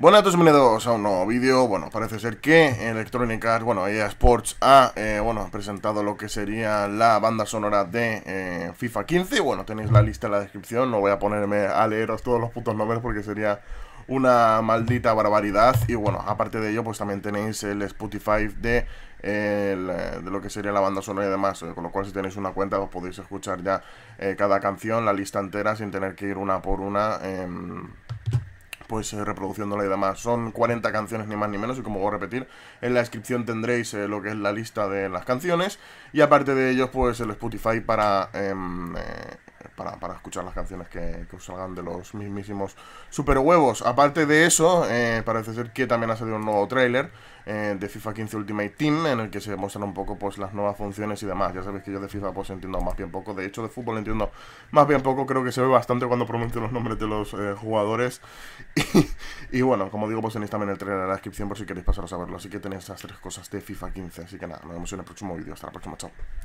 Buenas a todos, bienvenidos a un nuevo vídeo. Bueno, parece ser que Electronic Arts, bueno, EA Sports ha presentado lo que sería la banda sonora de FIFA 15. Bueno, tenéis la lista en la descripción, no voy a ponerme a leeros todos los putos nombres porque sería una maldita barbaridad. Y bueno, aparte de ello, pues también tenéis el Spotify de lo que sería la banda sonora y demás, con lo cual si tenéis una cuenta os podéis escuchar ya cada canción, la lista entera, sin tener que ir una por una pues reproduciéndola y demás. Son 40 canciones ni más ni menos, y como voy a repetir, en la descripción tendréis lo que es la lista de las canciones, y aparte de ellos pues el Spotify para escuchar las canciones que os salgan de los mismísimos super huevos. Aparte de eso, parece ser que también ha salido un nuevo tráiler de FIFA 15 Ultimate Team, en el que se muestran un poco pues las nuevas funciones y demás. Ya sabéis que yo de FIFA pues entiendo más bien poco, de hecho de fútbol entiendo más bien poco, creo que se ve bastante cuando pronuncio los nombres de los jugadores. Y bueno, como digo, pues tenéis también el trailer en la descripción por si queréis pasaros a verlo. Así que tenéis esas tres cosas de FIFA 15, así que nada, nos vemos en el próximo vídeo, hasta la próxima, chao.